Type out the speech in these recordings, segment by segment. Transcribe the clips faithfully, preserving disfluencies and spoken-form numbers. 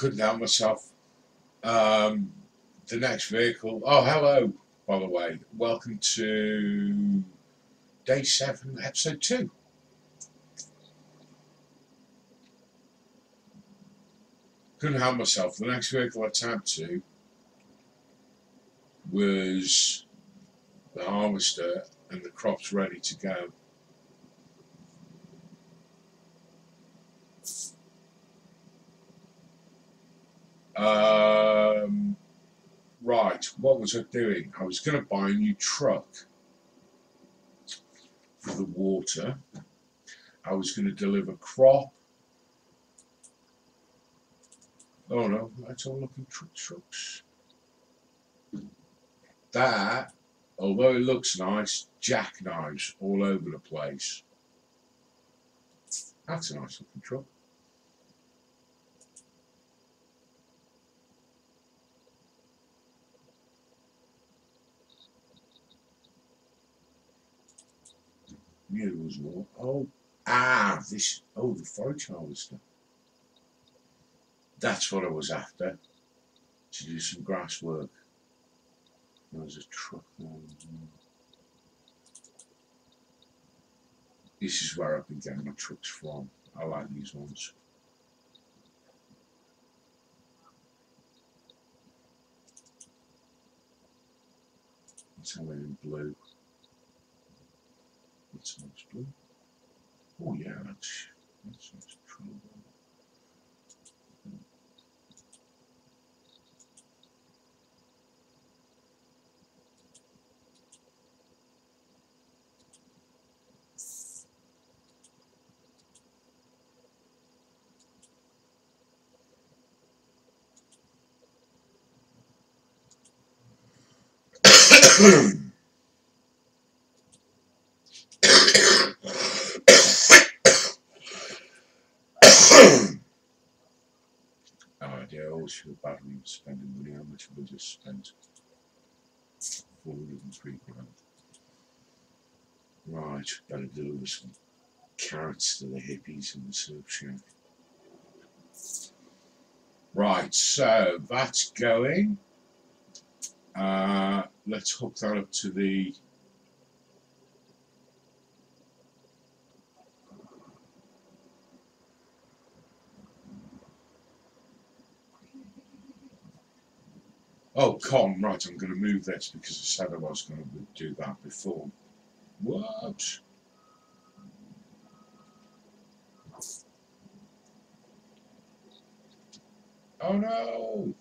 couldn't help myself. Um, the next vehicle. Oh, hello, by the way. Welcome to day seven, episode two. Couldn't help myself. The next vehicle I tabbed to was the harvester, and the crop's ready to go. Um, right, what was I doing? I was going to buy a new truck for the water. I was going to deliver crop. Oh no, that's all looking truck trucks. That, although it looks nice, jackknives all over the place. That's a nice looking truck. Mules war. Oh, ah, this. Oh, the forage harvester. That's what I was after, to do some grass work. There was a truck. This is where I've been getting my trucks from. I like these ones. It's all in blue. That's nice blue. Oh yeah, that's that's nice trouble. Feel bad when you're spending money. How much we just spent? four hundred and three grand. Right, better deliver some carrots to the hippies in the surf shack. Right, so that's going. Uh, let's hook that up to the Oh, con, right, I'm going to move this because I said I was going to do that before. Whoops. Oh no!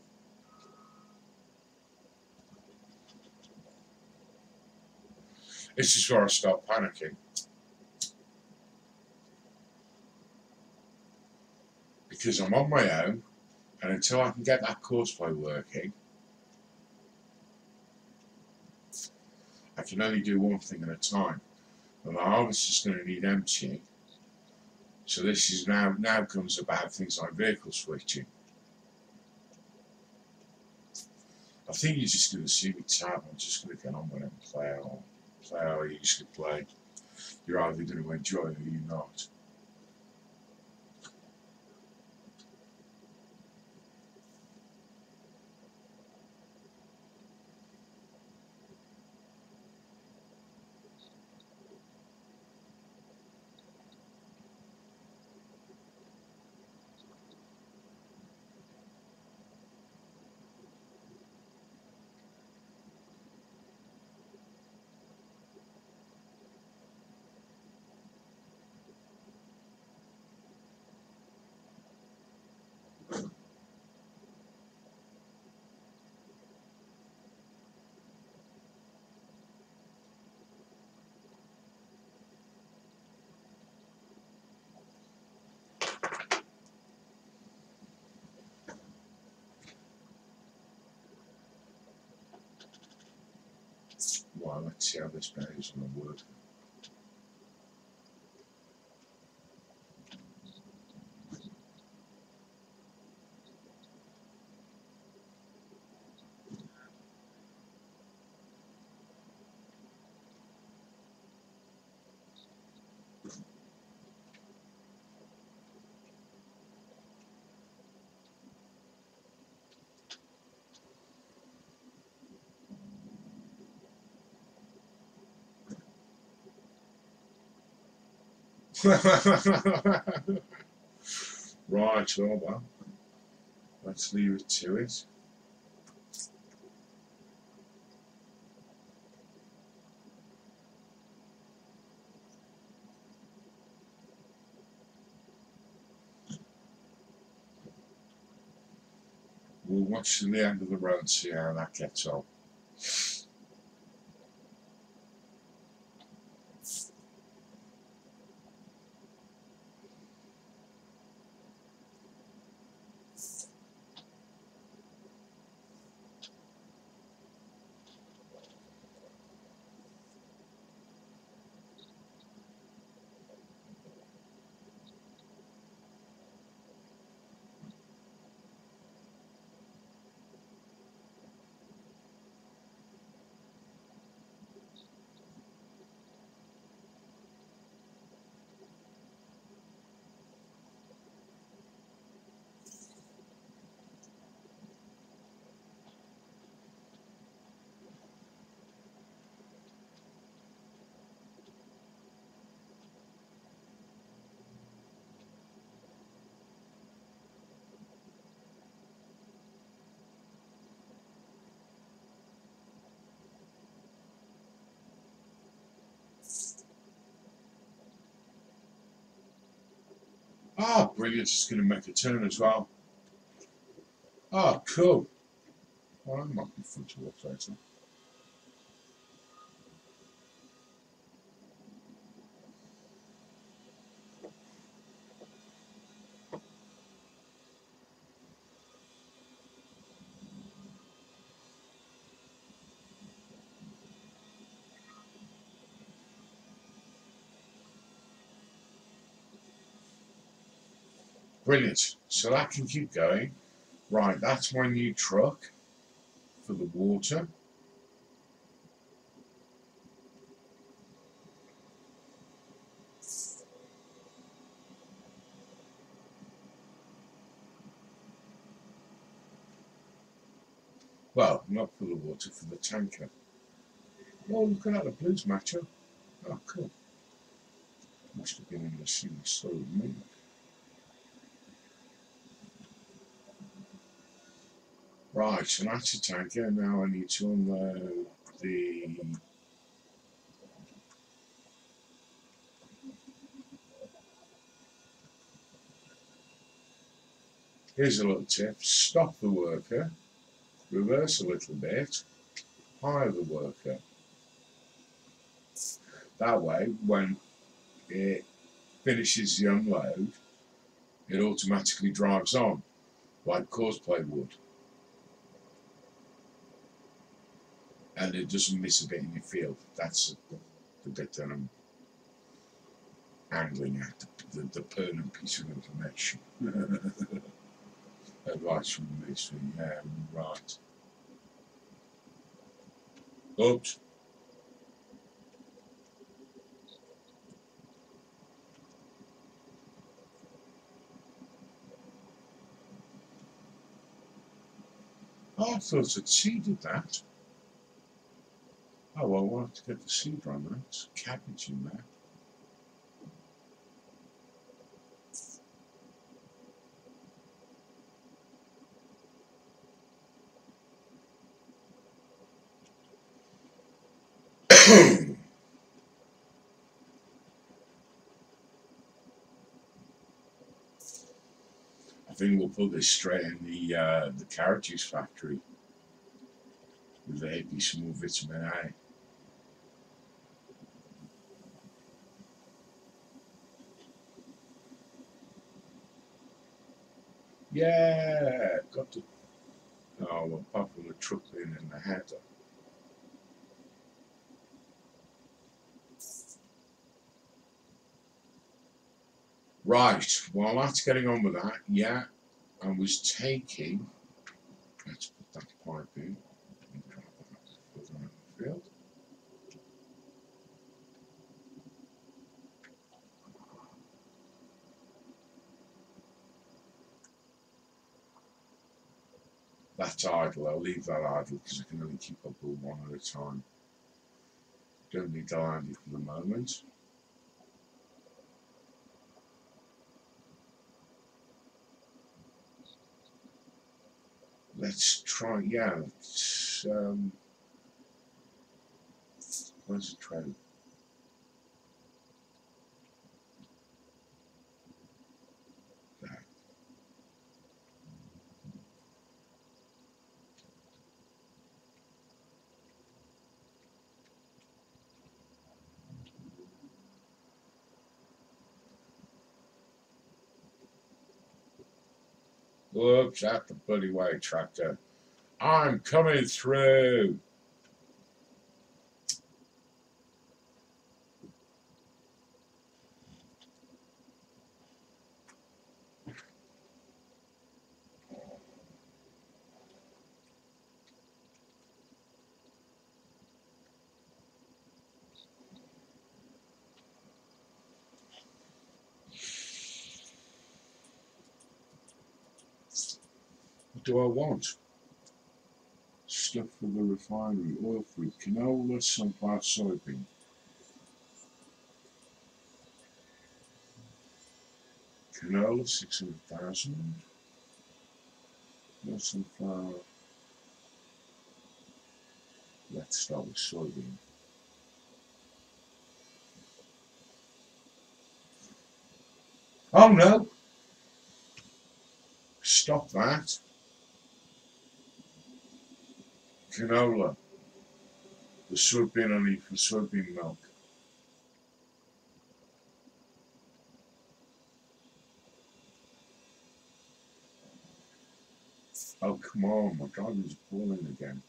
This is where I start panicking. Because I'm on my own, and until I can get that CoursePlay working, I can only do one thing at a time, and the harvest is going to need emptying. So this is now now comes about things like vehicle switching. I think you're just going to see me tab. I'm just going to get on with it and play how play how I used to play. You're either going to enjoy it or you're not. Well, let's see how this bag is going to work. Right, well, well, let's leave it to it. We'll watch to the end of the road and see how that gets on. Oh, brilliant, it's going to make a turn as well. Oh, cool. Well, I'm not in front of the later. Brilliant, so that can keep going. Right, that's my new truck for the water. Well, not for the water, for the tanker. Oh, look at that, the blues matchup. Oh, cool. Must have been in the scene, so me. Right, so that's a tanker. Now I need to unload the here's a little tip, stop the worker, reverse a little bit, hire the worker. That way when it finishes the unload it automatically drives on like CoursePlay would. And it doesn't miss a bit in your field. That's the, the bit that I'm angling at, the, the, the pertinent piece of information. Advice from the mystery, yeah, right. Oops. Oh, I thought it seeded that. Oh well, we'll have to get the seed on that. Cabbage in there. I think we'll put this straight in the uh, the carrot juice factory. With a heavy some more vitamin A. Yeah, got the. Oh, well, apart from the truck being in the header. Right, well, that's getting on with that. Yeah, I was taking. Let's put that pipe in. Field. That's idle, I'll leave that idle because I can only keep up with one at a time. Don't need that idle for the moment. Let's try, yeah, um, where's the train? Oops, out the bloody way, tractor. I'm coming through. Do I want? Stuff for the refinery, oil free, canola, sunflower, soybean. Canola, six hundred thousand. No sunflower. Let's start with soybean. Oh no! Stop that. Canola, the soybean only for soybean milk. Oh come on, my God, it's boiling again.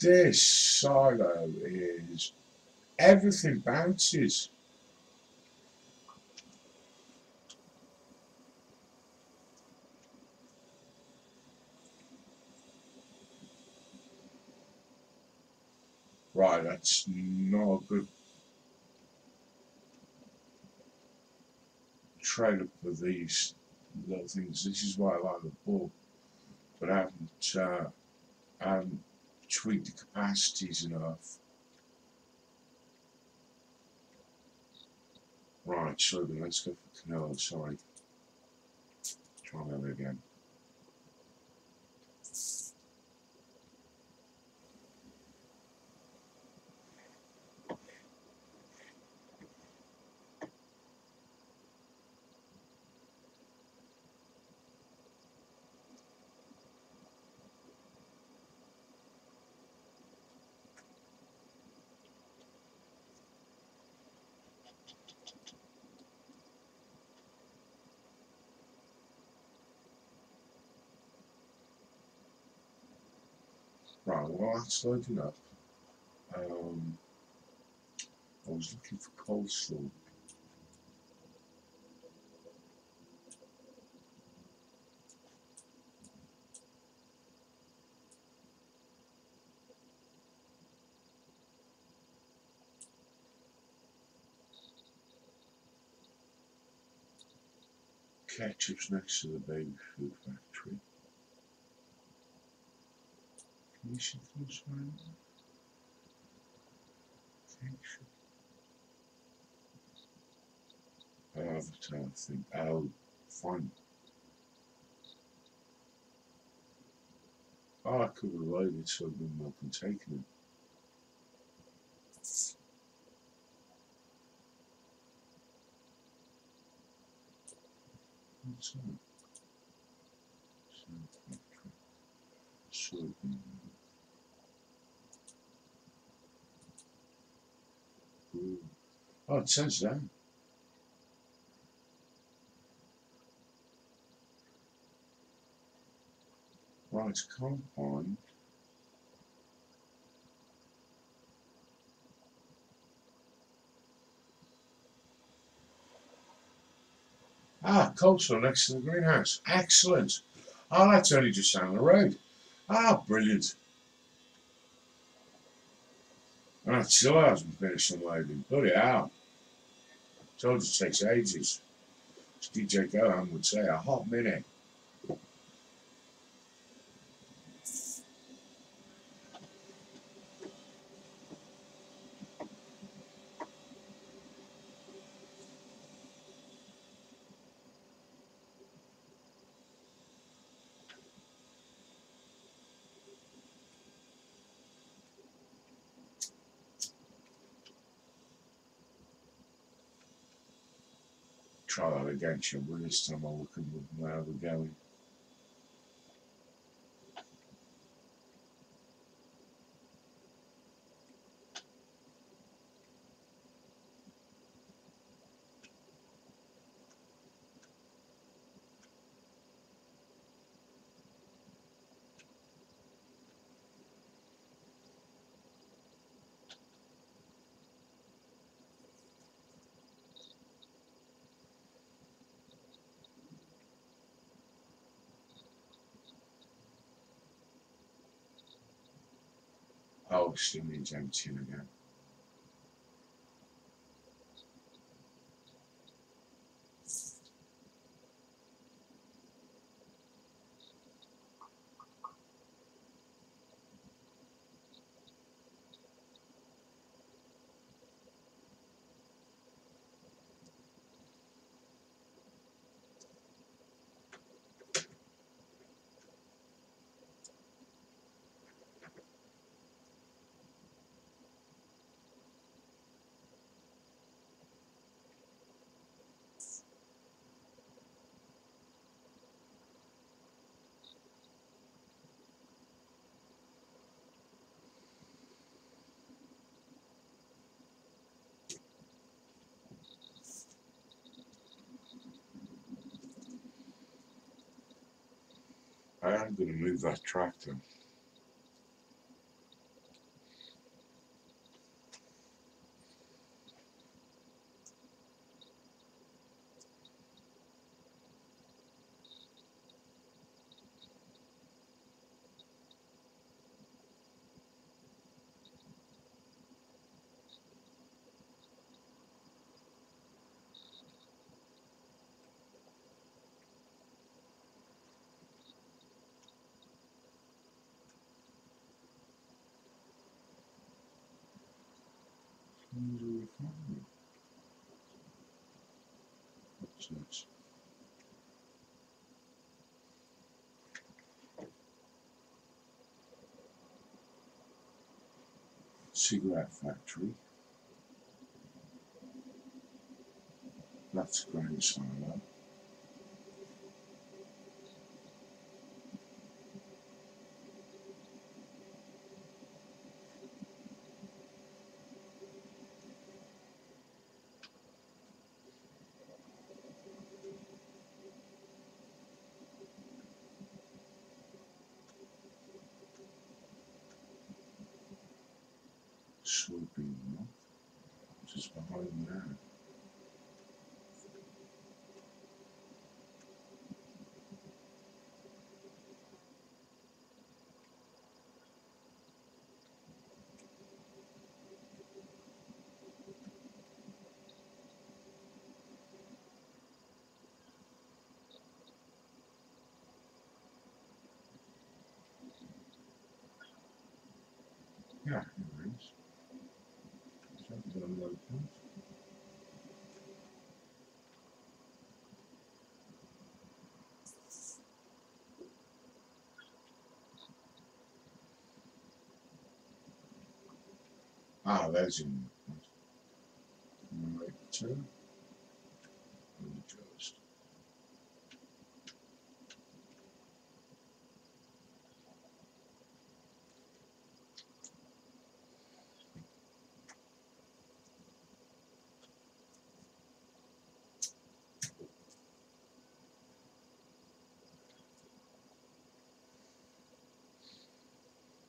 This silo is, everything bounces. Right, that's not a good trailer for these little things. This is why I like the ball, but I haven't, uh, I haven't tweaked the capacities enough. Right, so then let's go for canola, sorry. Try that again. Right, well that's loading up. Um, I was looking for coleslaw. Ketchup's next to the baby food factory. You should close my eyes. I don't think I'll find. Oh, I could have loaded so I've been up and taken it. What's that? So, oh, it says that. Right, compound. Ah, coleslaw next to the greenhouse. Excellent. Oh, that's only just down the road. Ah, brilliant. And that still hasn't finished unloading. Put it out. Told you it takes ages. As D J Gohan would say, a hot minute. Try that again, shall we? This time I'll look and look where we're going. Oh, she needs emptying again. I am going to move that tractor. What's next? Cigarette factory. That's grain silo. Should be enough, just behind there. Yeah, there is. Ah, there's your number two.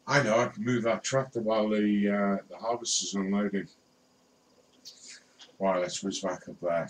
I know, I can move that tractor while the, uh, the harvest is unloading. Right, let's whiz back up there.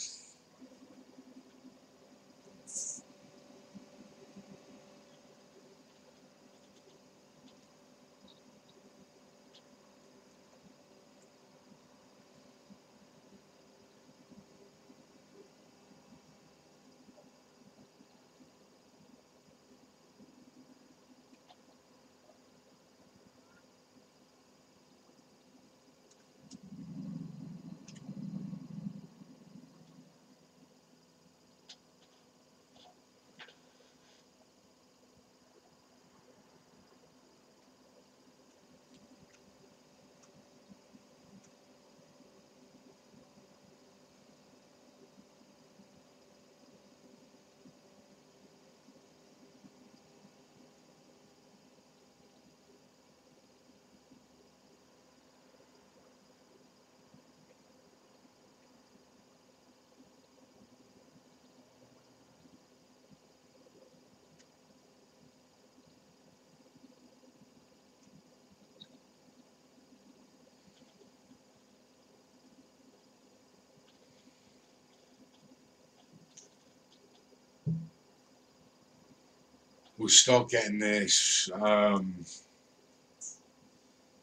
we'll start getting this um,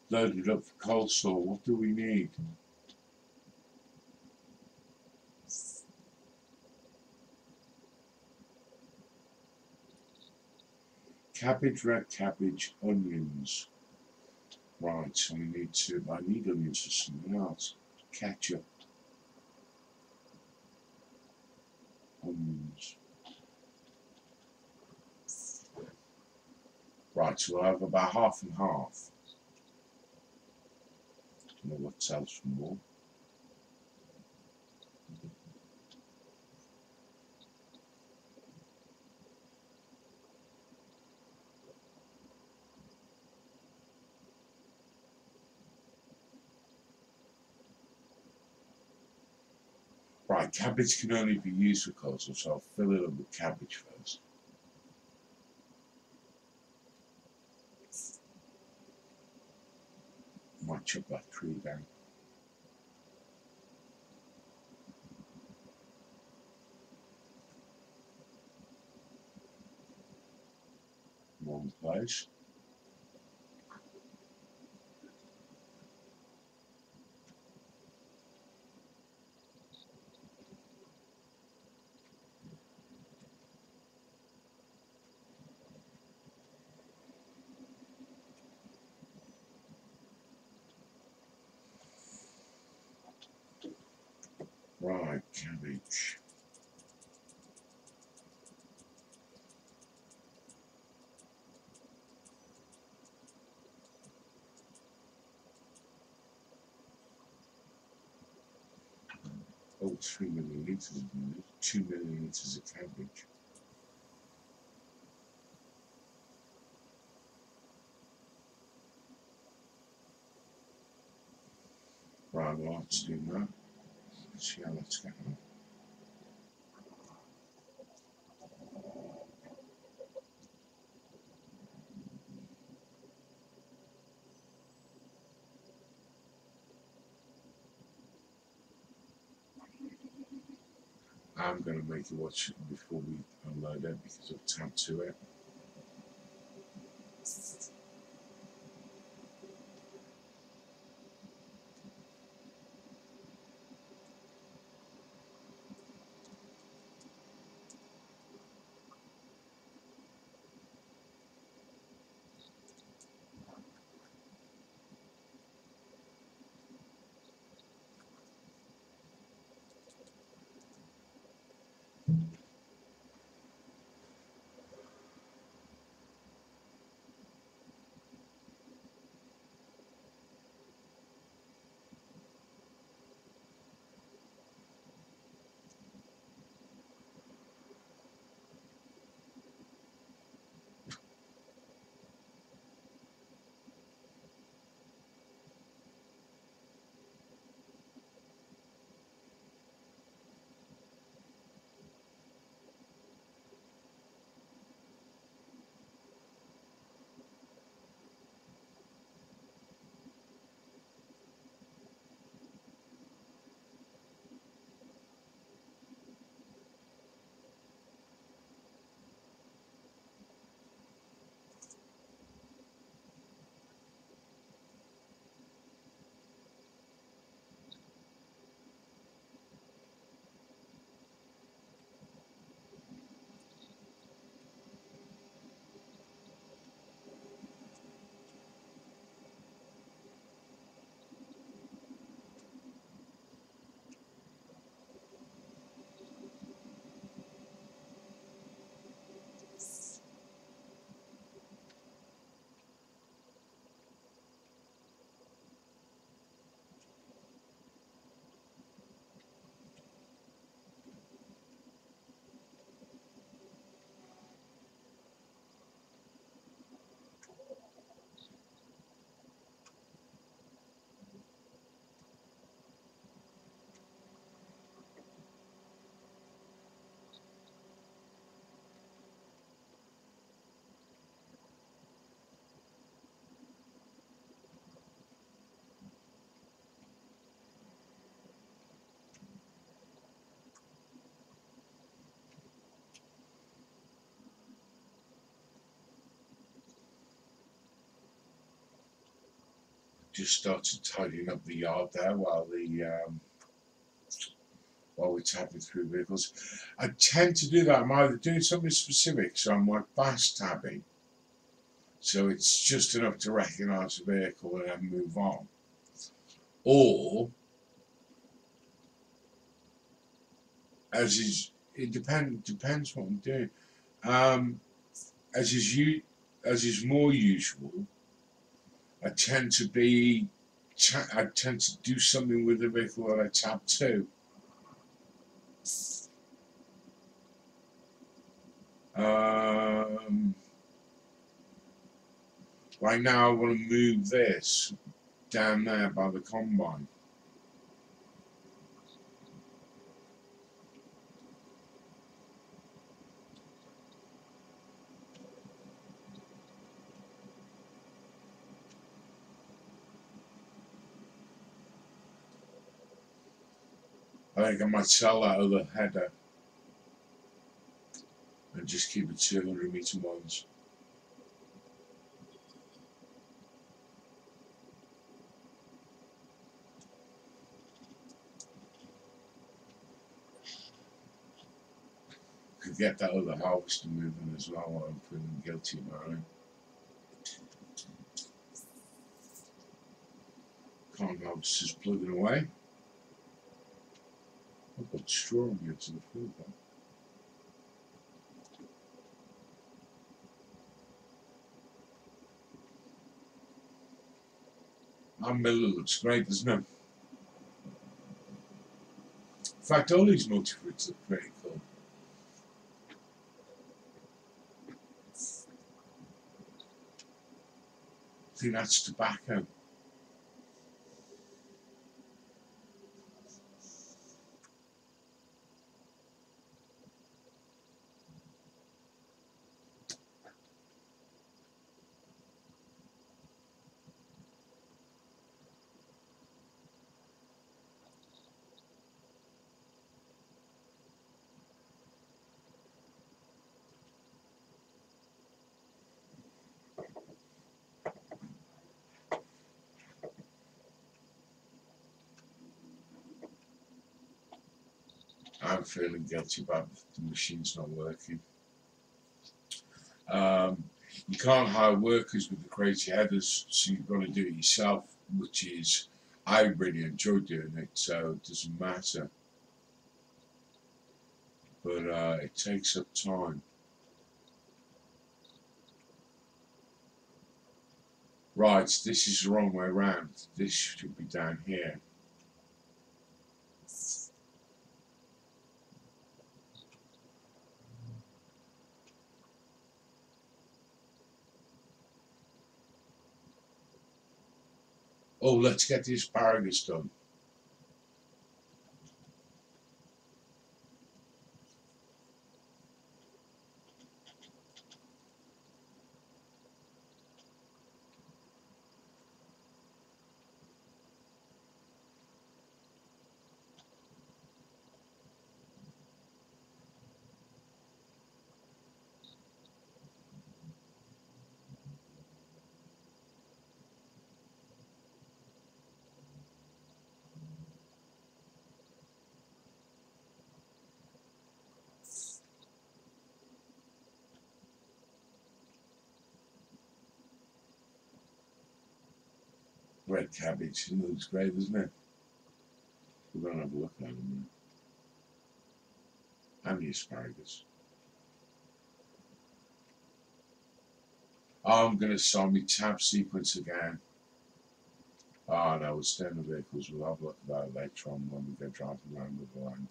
loaded up for cold store. What do we need? Cabbage, red cabbage, onions. Right, so we need to, I need onions for something else. Ketchup. Onions. Right, so we'll have about half and half. Don't know what else more. Right, cabbage can only be used for coleslaw, so I'll fill it up with cabbage first. Might chop that tree down. Wrong place. Right, cabbage. Oh, three millilitres, two millilitres of cabbage. Right, well, let's do that. See how that's going on. I'm going to make you watch it before we unload it because I've tapped to it. just started tidying up the yard there while the um, while we're tabbing through vehicles. I tend to do that. I'm either doing something specific, so I'm like fast tabbing, so it's just enough to recognise the vehicle and then move on, or as is it depend depends what I'm doing. Um, as is you as is more usual, I tend to be, I tend to do something with the vehicle that I tab to. Um, right now, I want to move this down there by the combine. I think I might sell that other header and just keep it two hundred meter ones. Could get that other harvester moving as well. I'm feeling guilty about it. Can't harvesters plugging away. I've got straw on the edge of the field there. That miller looks great, doesn't it? In fact, all these multi-fruits look pretty cool. I think that's tobacco. I'm feeling guilty about the machine's not working. Um, you can't hire workers with the crazy headers, so you've got to do it yourself, which is, I really enjoy doing it, so it doesn't matter. But uh, it takes up time. Right, this is the wrong way round. This should be down here. Oh, let's get the asparagus done. Red cabbage, it looks great, doesn't it? We're going to have a look at it in a minute. And the asparagus. Oh, I'm going to sell me tab sequence again. Oh no, we'll stay in the vehicles, we'll have a look at that later on when we go driving around with the landing.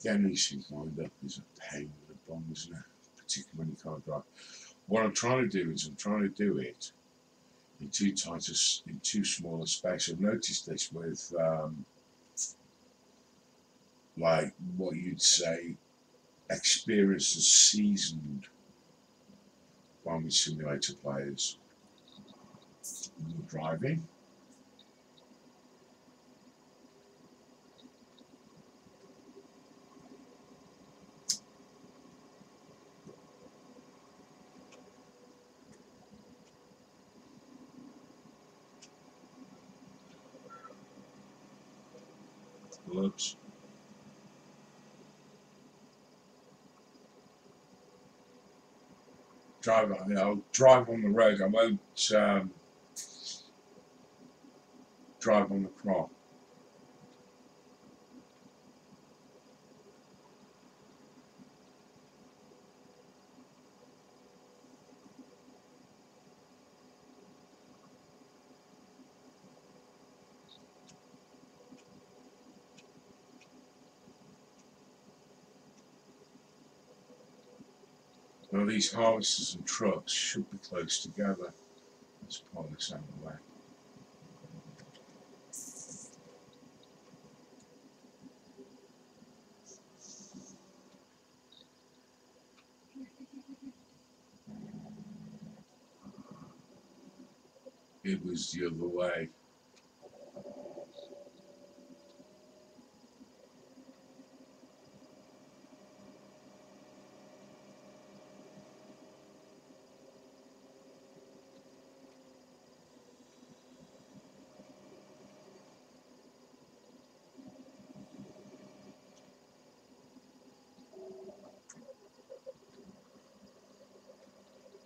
Getting these things lined up is a pain in the bum, isn't it? Particularly when you can't drive. What I'm trying to do is I'm trying to do it in too tight, a, in too small a space. I've noticed this with, um, like, what you'd say, experienced and seasoned farming simulator players. We're driving. Oops. Drive on, I'll drive on the road. I won't um, drive on the crop. Well, these harvesters and trucks should be close together. Let's pull this out of the way. It was the other way.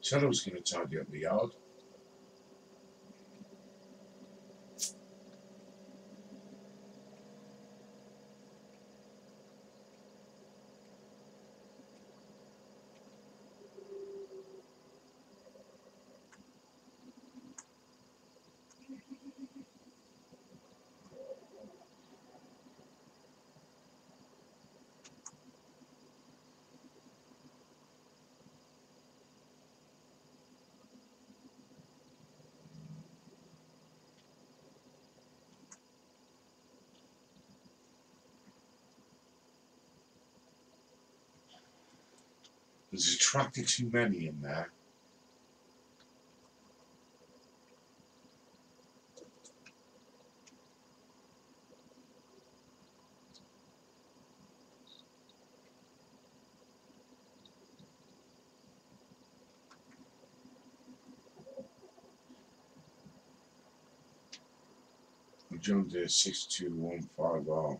I said I was going to tidy up the yard. There's a tractor too many in there. I jumped there six two one five R.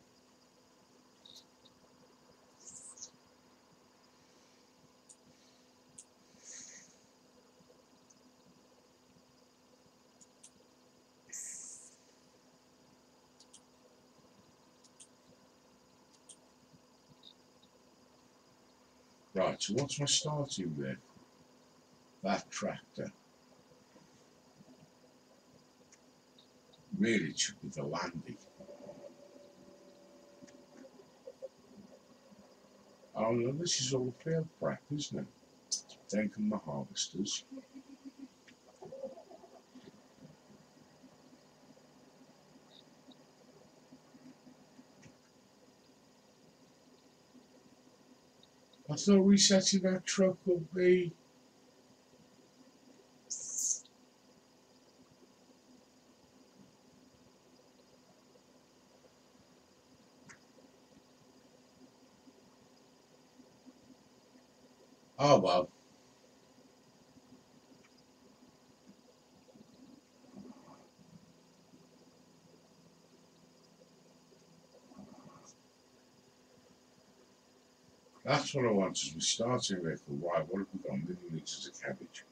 Right, so what's my starting with? That tractor. Really, it should be the Landy. Oh no, this is all field prep, isn't it? Then come the harvesters. I thought resetting that truck would be oh well. That's what I want as my starting vehicle. Why? What have we got? Millimetres of cabbage.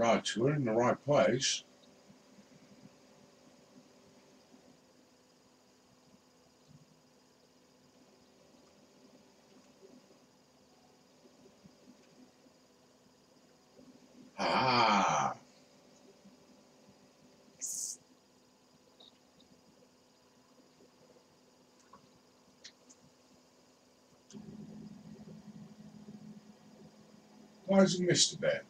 Right, we're in the right place. Ah. Why is it listed there?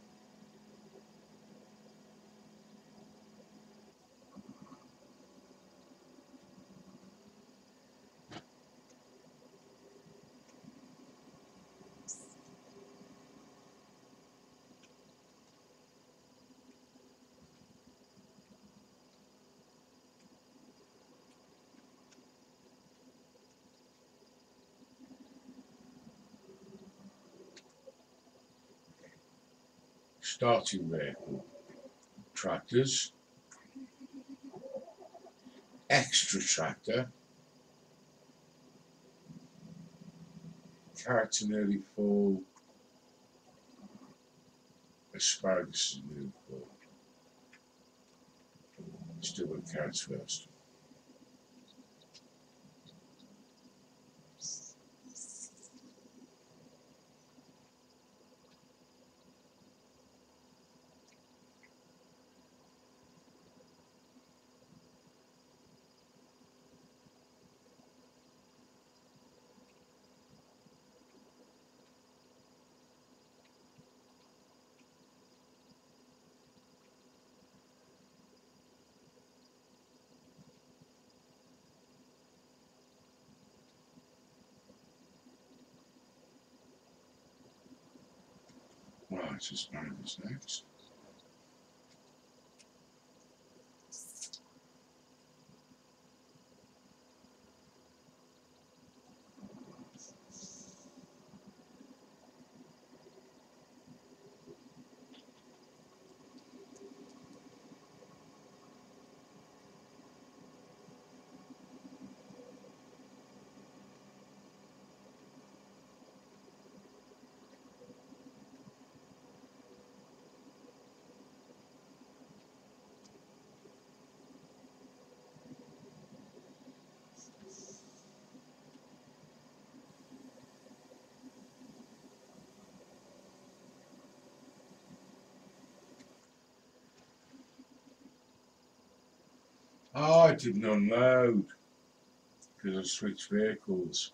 Starting vehicle, tractors, extra tractor, carrots are nearly full, asparagus is nearly full. Let's do the carrots first. Right, just none of this next. Oh, I didn't unload because I switched vehicles.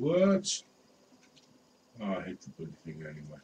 Words. Oh, I hate the bloody thing anyway.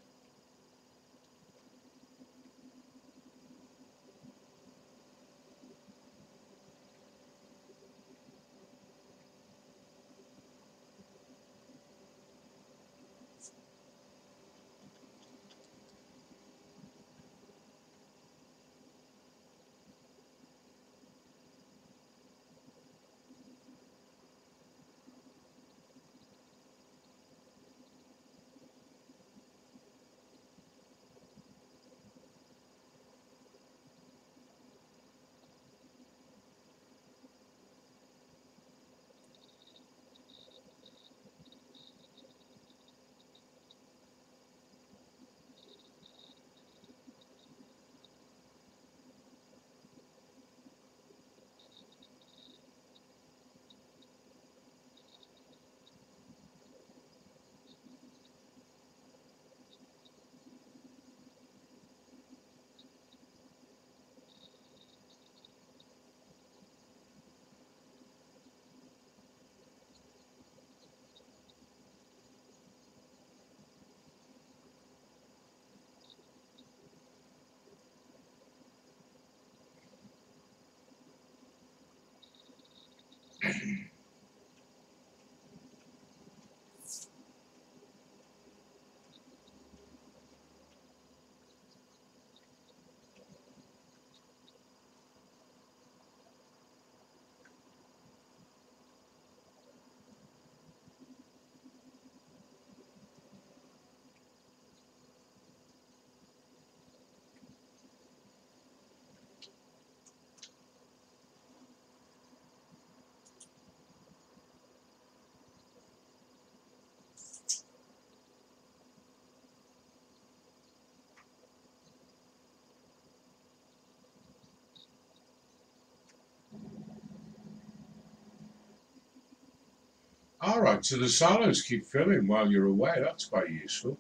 Alright, so the silos keep filling while you're away. That's quite useful.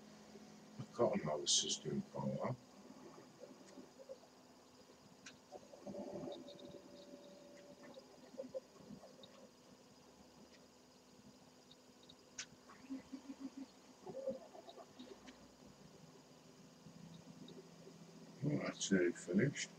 The cotton harvest is doing quite well. Well, that's nearly finished.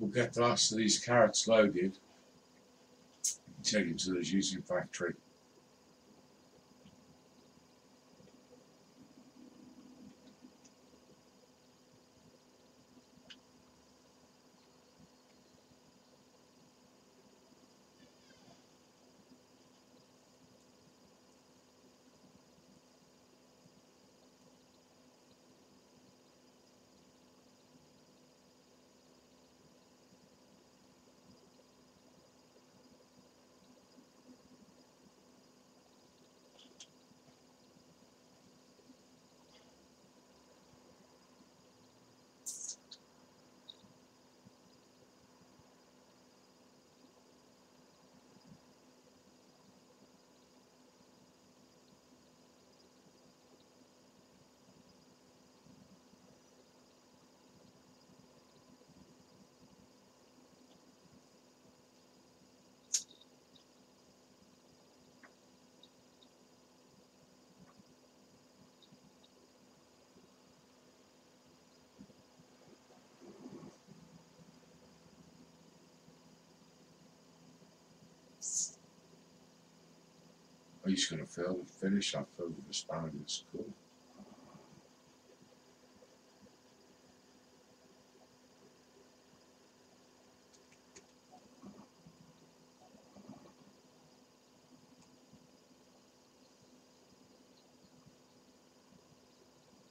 We'll get the last of these carrots loaded and take it to the juicing factory. I'm just going to fill and finish. I'll fill with asparagus. Cool.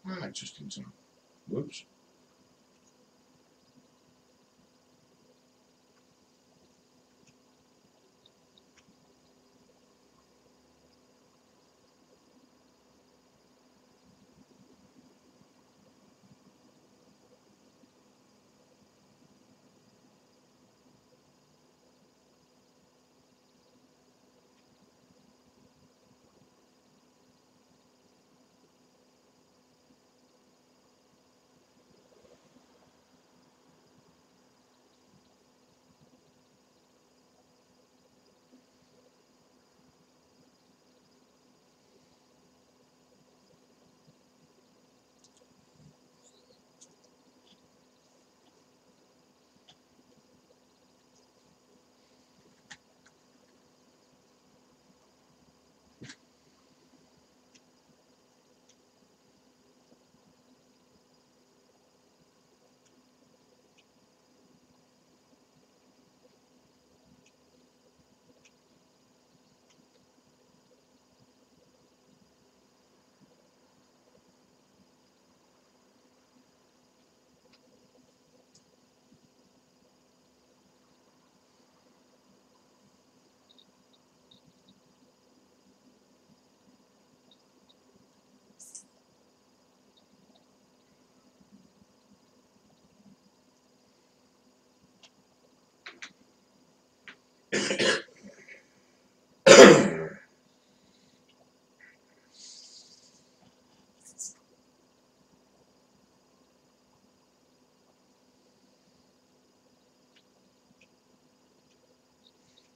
Ah, just in time. Whoops.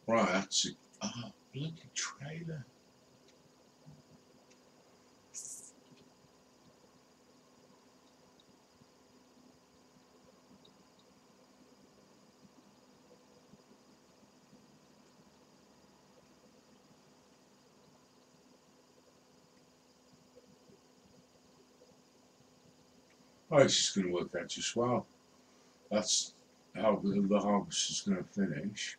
Right, that's a oh, bloody trailer. Oh, it's just going to work out just well. That's how the, the harvest is going to finish.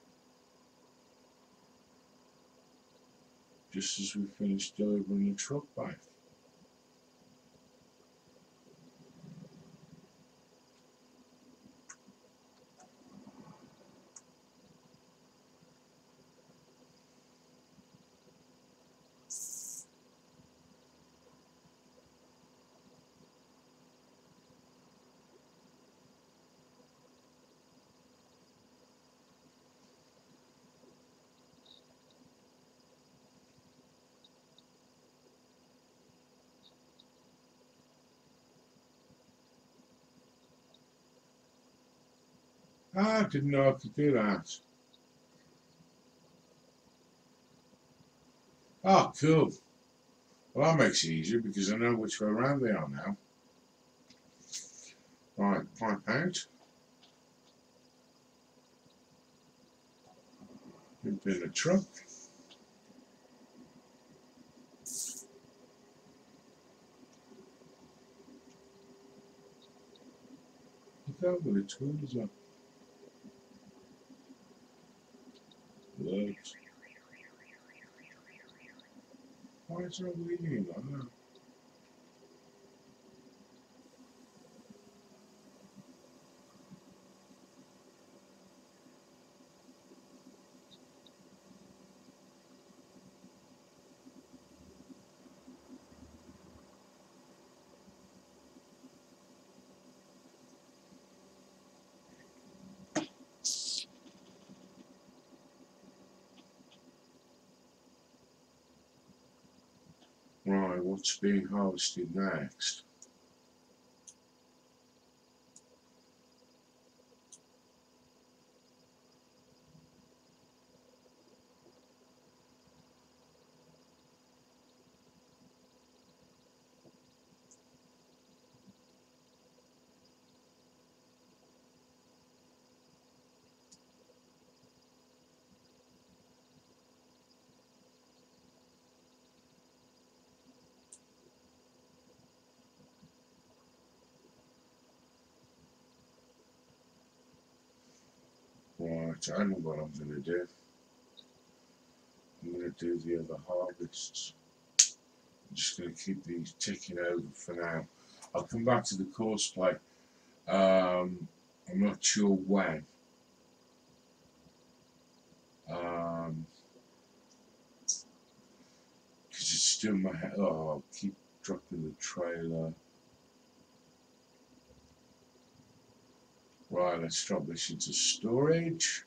Just as we finish delivering the truck back. I didn't know I could do that. Oh, cool. Well, that makes it easier because I know which way around they are now. Right, pipe out. Put it in the truck. Look out with the tool as well. Why is there a leading on that? Right, what's being harvested next? Right, I know what I'm going to do. I'm going to do the other harvests. I'm just going to keep these ticking over for now. I'll come back to the course play. Um, I'm not sure when. Because um, it's still in my head. Oh, I keep dropping the trailer. Right, let's drop this into storage.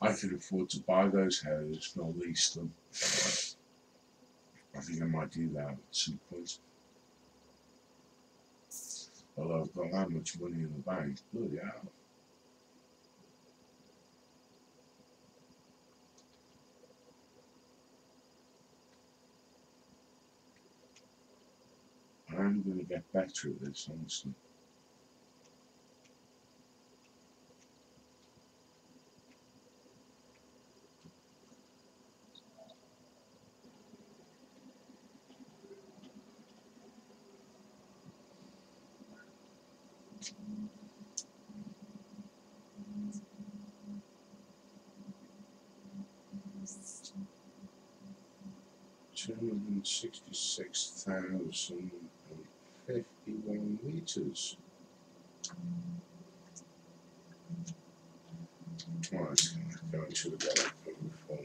I could afford to buy those houses, not lease them. I think I might do that at some point. Although I've got that much money in the bank, bloody hell. I'm going to get better at this, honestly. two hundred sixty-six thousand fifty-one litres. Well, it's going to the guy before.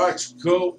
Right, cool.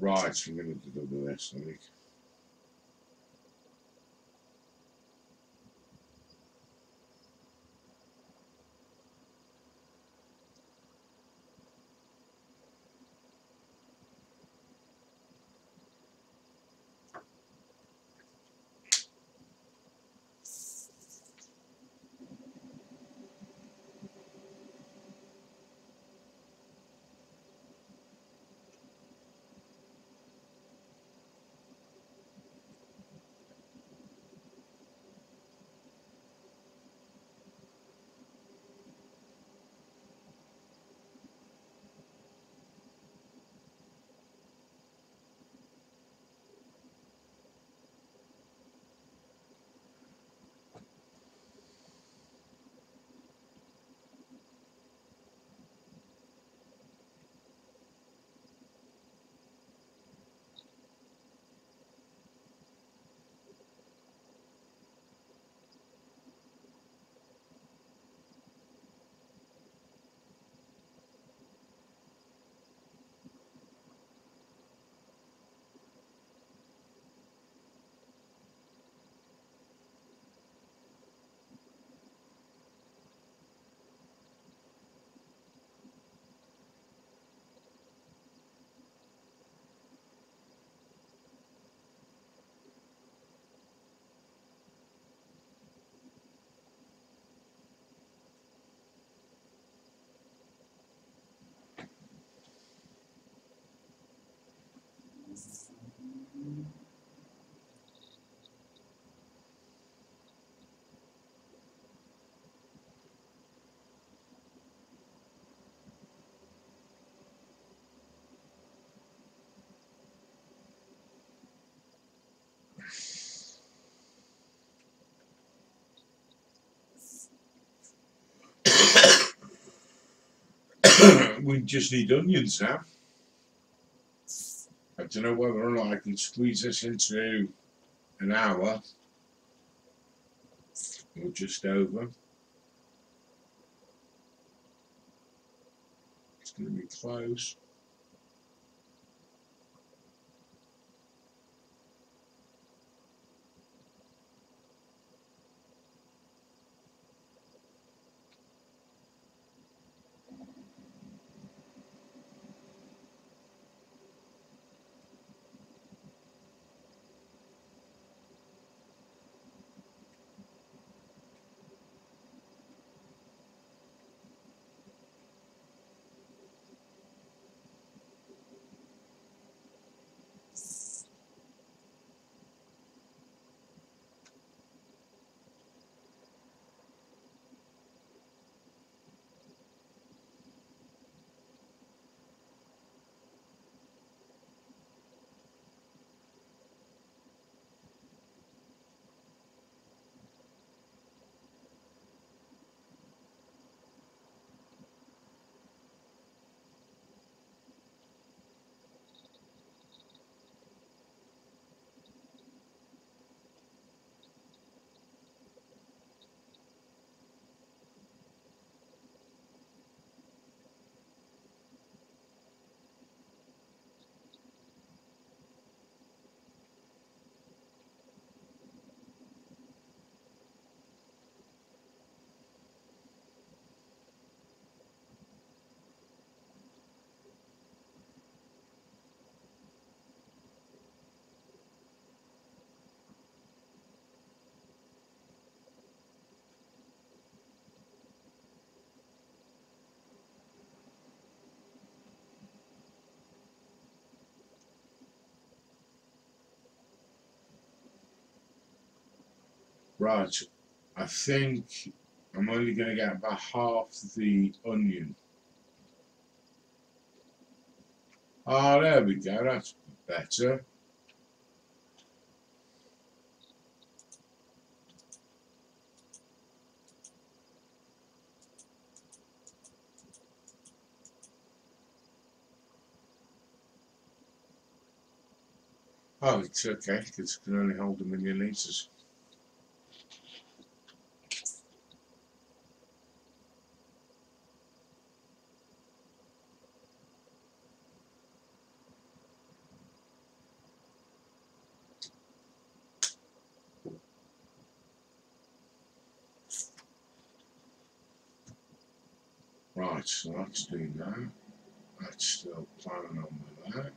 Right, so I'm going to do this, I think. We just need onions now. I don't know whether or not I can squeeze this into an hour or just over. It's going to be close. Raj, I think I'm only going to get about half the onion. Ah, there we go, that's better. Oh, it's okay, because it can only hold a million litres. Right, so that's doing that. That's still planning on with that.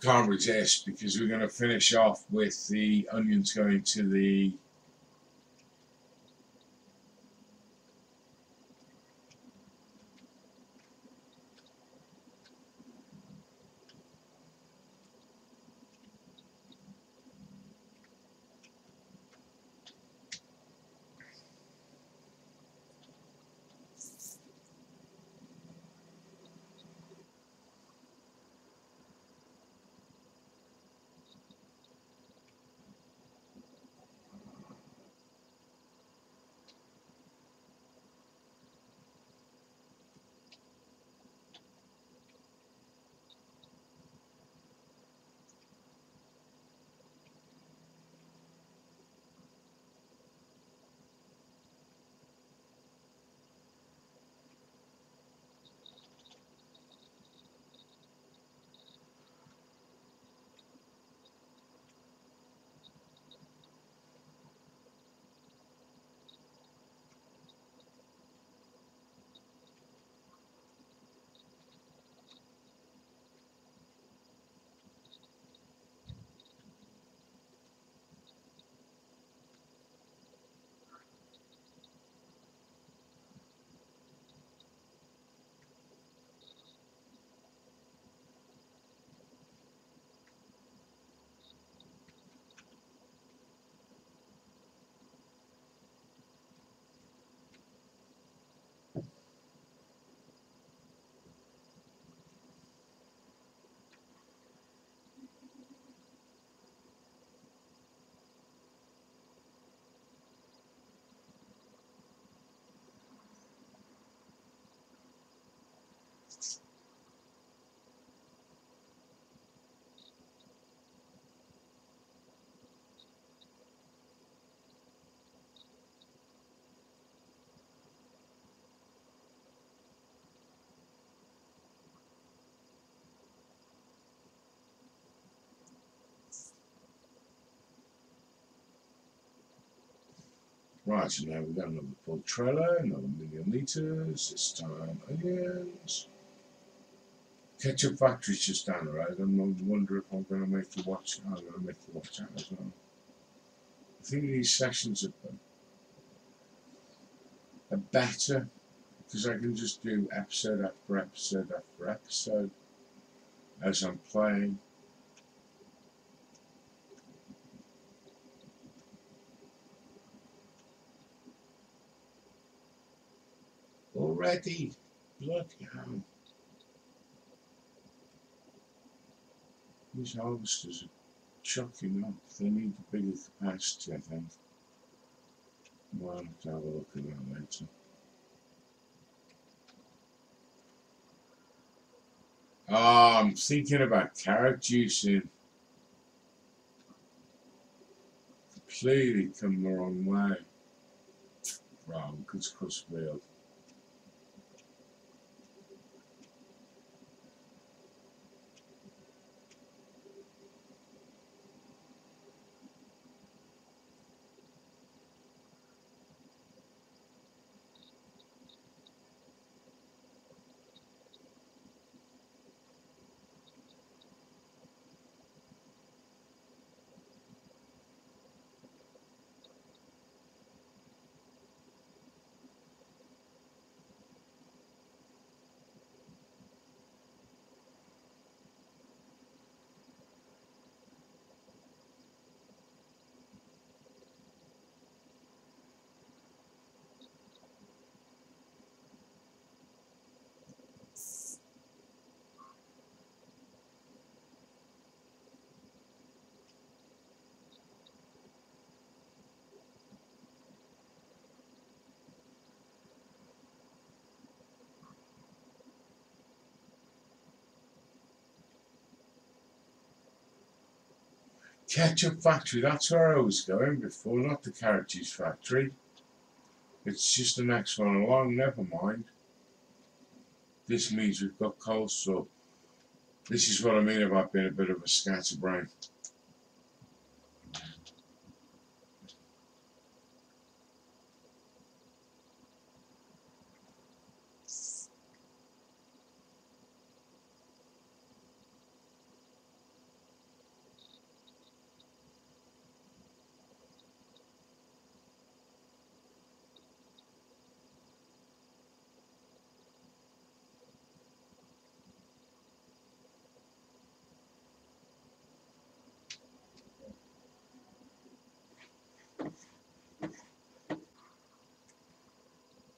Can't resist, because we're going to finish off with the onions going to the Right, so now we've got another full trailer, another million litres, this time onions. Ketchup factory's just down the road. I'm not wondering if I'm going to make the watch. I'm going to make the watch out as well. I think these sessions are, are better because I can just do episode after episode after episode as I'm playing. Already, bloody hell. These harvesters are chucking up. They need a bigger capacity, I think. Well, I'll have to have a look at that later. Ah, oh, I'm thinking about carrot juicing. Completely come the wrong way. Wrong, because CoursePlay up. Ketchup factory, that's where I was going before, not the carriages factory. It's just the next one along, never mind. This means we've got coleslaw. This is what I mean about being a bit of a scatterbrain.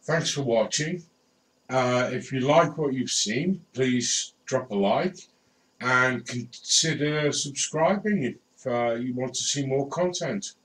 Thanks for watching. Uh, if you like what you've seen, please drop a like and consider subscribing if uh, you want to see more content.